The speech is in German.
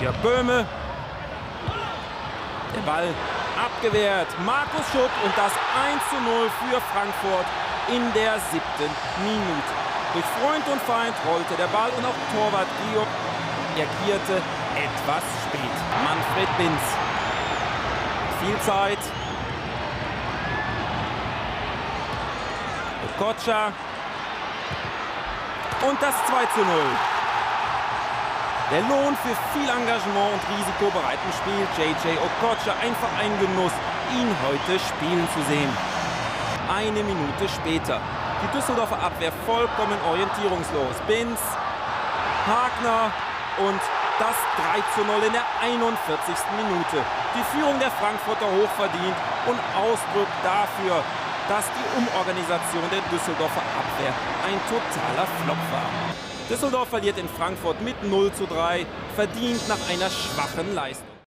Der Böhme. Der Ball abgewehrt. Markus Schupp und das 1:0 für Frankfurt in der 7. Minute. Durch Freund und Feind rollte der Ball und auch Torwart Guillaume reagierte etwas spät. Manfred Binz. Viel Zeit. Kocha. Und das 2:0. Der Lohn für viel Engagement und risikobereitem Spiel. JJ Okocha, einfach ein Genuss, ihn heute spielen zu sehen. Eine Minute später. Die Düsseldorfer Abwehr vollkommen orientierungslos. Binz, Hagner und das 3:0 in der 41. Minute. Die Führung der Frankfurter hochverdient und Ausdruck dafür, dass die Umorganisation der Düsseldorfer Abwehr ein totaler Flop war. Düsseldorf verliert in Frankfurt mit 0:3, verdient nach einer schwachen Leistung.